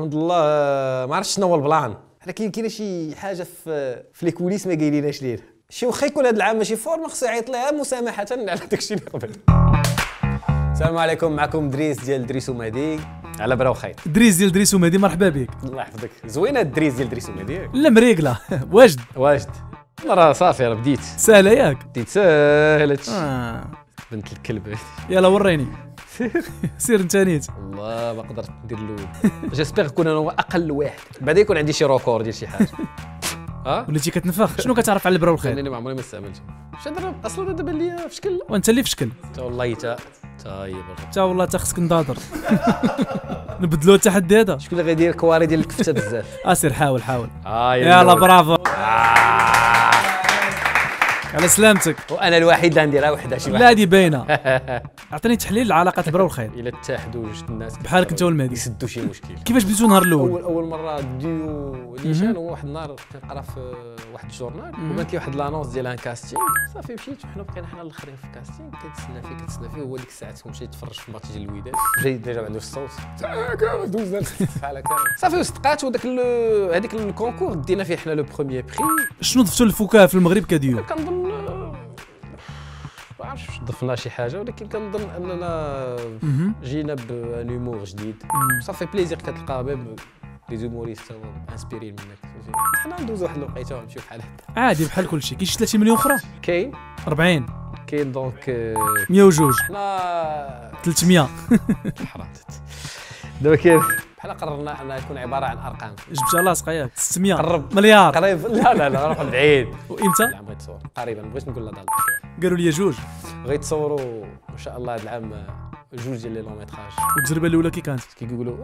حمد الله ما عرفتش شنو هو البلان، حنا كاين شي حاجه في لي كوليس ما قايليناش ليه. شي واخا يكون هذا العام ماشي فورما خصو يعيط ليها مسامحه على داكشي اللي قبل. السلام عليكم، معكم ادريس ديال ادريس ومهدي على ابرة و خيط. ادريس ديال ادريس ومهدي مرحبا بك. الله يحفظك، زوينه ادريس ديال ادريس ومهدي. لا مريقله واجد راه صافي، راه بديت سهله ياك، بديت سهله بنت الكلب. يلا وريني سير انت نيت. الله ما قدرت ندير الاول. جيسبيغ نكون انا هو اقل واحد، بعدا يكون عندي شي روكور ديال شي حاجه. وليتي كتنفخ. شنو كتعرف على البرا والخيط؟ انا ما عمري ما استعملت. واش هضر اصلا دابا ليا في شكل، وانت اللي في شكل. حتى والله حتى خصك نضادر. نبدلو التحدي هذا. شكون اللي غادي يدير كواري ديال الكفته بزاف؟ سير حاول. يلا برافو، على سلامتك. وانا الوحيد اللي نديرها وحده شي واحد. لا هذه باينه. اعطيني تحليل علاقه ابرة والخيط. الا اتحدوا جوج الناس بحالك انت والمهدي يسدوا شي مشكل. كيفاش بديتوا النهار الاول؟ اول مره ديو نيشان. هو واحد النهار كنقرا في واحد الجورنال وبانت لي واحد لانونس ديال ان كاستينغ، صافي مشيت وحنا بقينا حنا الاخرين في الكاستينغ. كنتسنى فيه هو ديك الساعات مشيت نتفرج في الماتش ديال الوداد، جا ما عندوش الصوت، دوزنا بحال هكا صافي وصدقات. وداك هذيك الكونكور دينا فيه حنا لو بروميير بري. شنو ضفتوا الفكاهه في المغرب كديو؟ ما عرفتش واش ضفنا شي حاجه، ولكن كنظن اننا جينا بان هومور جديد. صافي بليزير كتلقى باب لي زوموريست انسبيرين منك. حنا ندوزو واحد الوقيته ونمشيو بحال هكا عادي بحال كلشي. كاين شي 30 مليون اخرى، كاين 40، كاين دونك 102. حنا 300 حراتت دابا. كاين بحال قررنا انها يكون عباره عن ارقام. جبتها لاصقه ياك 600 قرب مليار قريب. لا نروح بعيد. وامتى؟ العام غادي تصور تقريبا، بغيت نقول لا قالوا لي جوج غادي تصوروا ان شاء الله هذا العام، جوج ديال لي لون ميتراج. والتجربه الاولى كي كانت؟ كيقولوا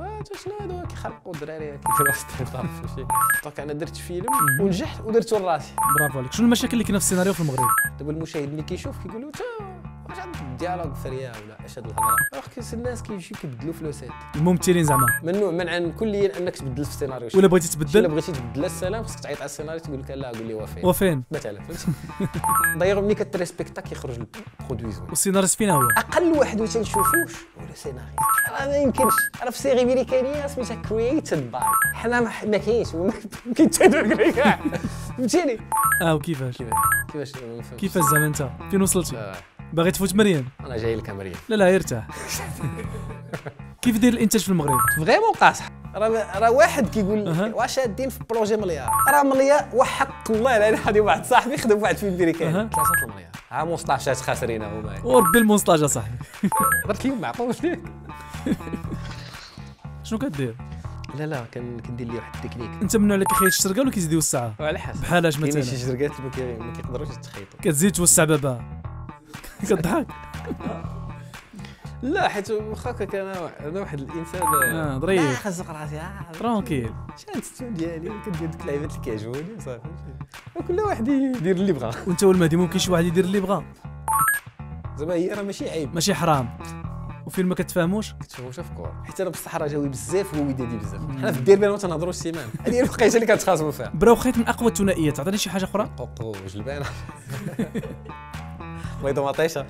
شنو هادو كيخلقوا الدراري كيديروا ستارت اب. دونك انا درت فيلم ونجحت ودرتو لراسي. برافو عليك. شنو المشاكل اللي كاينه في السيناريو في المغرب؟ دابا المشاهد اللي كيشوف كيقولوا واش عندك ديالوغ فريا ولا اش هاد الهضره، واخا الناس كيمشي كيبدلوا في لو سيت. الممثلين زعما ممنوع منعا كليا انك تبدل في السيناريو. ولا بغيتي تبدل، الا بغيتي تبدل السلام خصك تعيط على السيناريو تقول لك لا قول لي وفين مثلا، فهمتي؟ داير ملي كتريسبكتا كيخرج البرودويز. والسيناريست فين هو؟ اقل واحد ما تنشوفوش ولا سيناريست راه ما يمكنش. راه في سيري امريكانيه سميتها كرييتد باي، حنا ما كاينش ما كيتادوك كاع، فهمتيني؟ كيفاش زعما انت فين وصلتي؟ باغي تفوت مريم؟ انا جاي لك مريم. لا يرتاح. كيف داير الانتاج في المغرب؟ فريمون قاصح. راه واحد كيقول واش هادين في بروجي مليار، راه مليار وحق الله العلي العظيم. واحد صاحبي خدم واحد فيلم امريكاني 3 مليار، ها مونسطاجات خاسرين هما. وربي المونسطاجه صاحبي. هضرت ليهم معقولش ليك. شنو كدير؟ لا كندير لي واحد التكنيك. انت ممنوع عليك كيخيط الشرقه ولا كيزيدوا الساعه؟ على حسب. بحال اش مثلا؟ كاين شي شرقات ما كيقدروش يتخيطوا. كتزيد توسع بابها. كضحك. لا حيت واخا انا واحد الانسان ظريف. خازق راسي ترونكيل. شاد الستون ديالي كندير ديك اللعيبات اللي كيعجبوني صافي، وكل واحد يدير اللي بغا. وانت والمهدي ممكن شي واحد يدير اللي بغا زعما، هي راه ماشي عيب ماشي حرام. وفين ما كتفهموش في كور، حيت انا بالصحراء جاوي بزاف وودادي بزاف. حنا في الدير بيننا تنهضروا السيمان. هذه هي الوقيته اللي كنتخاصموا فيها. برا وخيط من اقوى الثنائيات. عطيني شي حاجه اخرى. قوقو جلبانه بيضه مطيشه.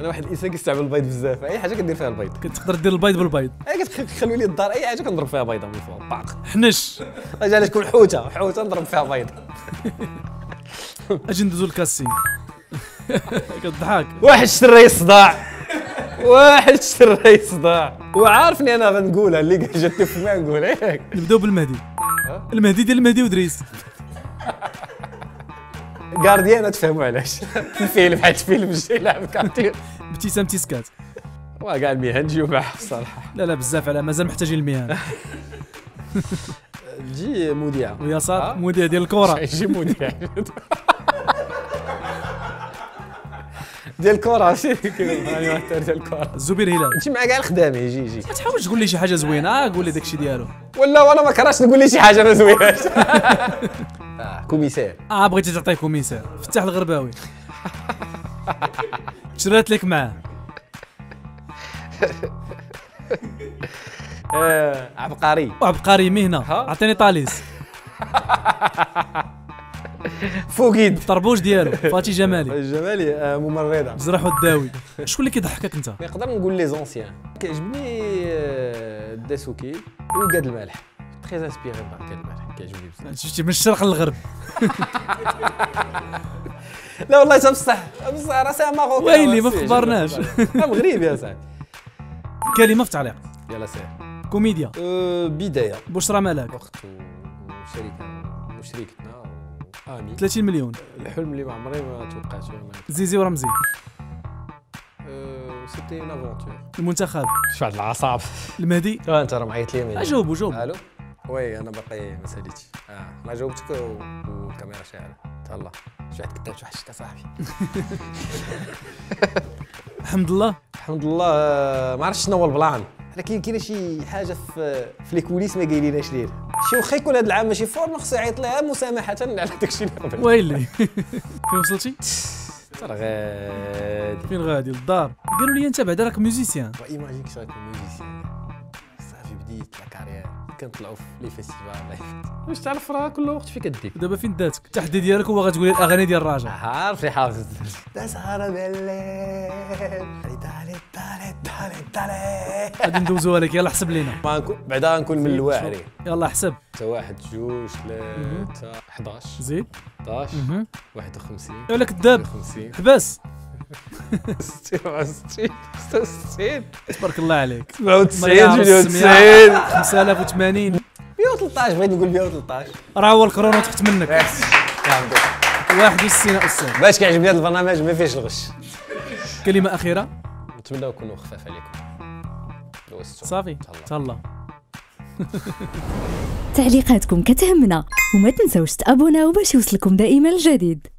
انا واحد الانسان كيستعمل البيض بزاف، اي حاجه كدير فيها البيض. كتقدر دير البيض بالبيض. اي كتخلي لي الدار اي حاجه كنضرب فيها بيضه من الفوق باق حنش. اجي على تكون حوته نضرب فيها بيض. اجي ندوزو الكاسين. كضحك. واحد شري صداع، واحد شري صداع، وعارفني انا غنقولها اللي جاتني في ما نقولها ياك. نبداو بالمهدي. المهدي ديال المهدي ودريس. غارديان تفهموا علاش الفيلم حيت فيلم جاي لعب كارتير. ابتسام تيسكات. واه كاع المهن جيو معاه الصراحه. لا بزاف على مازال محتاجين المهن. جي مذيع ويسار مذيع ديال الكره. جي مذيع ديال الكره ديال الكره. الزبير هلال انت مع كاع الخدامه. جي ما تحاولش تقول لي شي حاجه زوينه، قول لي داكشي ديالو. ولا انا ما كرهتش تقول لي شي حاجه ما زويناش. كوميسير. بغيتي تعطيه كوميسير. فتاح الغرباوي. شرات لك معاه. عبقري. مهنه. عطيني طاليس. فوقيد الطربوش ديالو فاتي جمالي. الجمالي ممرضه جراح وداوي. شكون اللي كيضحكك انت؟ نقدر نقول لي زونسيان. كيعجبني الداسوكي وقاد المالح، تري انسبيري بار قاد المالح، كيعجبني بزاف. شفتي من الشرق للغرب. لا والله حتى بصح بصح راسها ماروكي ويلي ما خبرناش. مغربي يا صاحبي. كلمه في تعليق يلا سير. كوميديا بدايه بشرى ملاك، وقت وشريكتنا امين 30 مليون، الحلم اللي ما عمري ما توقعته. زيزي ورمزي سيتي اون افونتور. المنتخب شحال العصاب. المهدي انت راه معيط لي مهدي. جاوبوا جاوبوا. الو وي انا باقي ما ساليتش. انا جاوبتك والكاميرا شاعله. تهلا شحال كنت واحد الشتا صاحبي. الحمد لله الحمد لله. ما عرفتش شنو هو البلان، لكن كاينه شي حاجه في لي كوليس ما قايليناش ليه. شي واخا يكون هذا العام ماشي فورم، خصو يعيط لها مسامحه على داكشي اللي قبل. ويلي فين وصلتي؟ ترى غادي فين غادي للدار. قالوا لي انت بعدا راك ميوزيسيان. ايماجينك شي راك ميوزيسيان صافي. بديت لا كارير كنطلعوا في لي فيستيفال لايف، واش تعرف راه كل وقت في كديك. دابا فين داتك التحدي ديالك؟ هو غتقولي الاغاني ديال الراجل. عارف لي حافظ تسهر بالليل داري داري. غادي ندوزوها لك يلا حسب لينا. بعدا غنكون من الواعرين. يلا حسب حتى 1 2 3 11 زيد 11 51. يلا كذاب حبس. 66 66 تبارك الله عليك. 97 98 5080 113. بغيت نقول 113 راه هو الكورونا تحت منك. يعطيك 61 استاذ. باش كيعجبني هذا البرنامج ما فيهش الغش. كلمه اخيره نتمنى نكونوا خفاف عليكم. صافي تهلا. تعليقاتكم كتهمنا، وما تنساوش تابوناو باش يوصلكم دائما الجديد.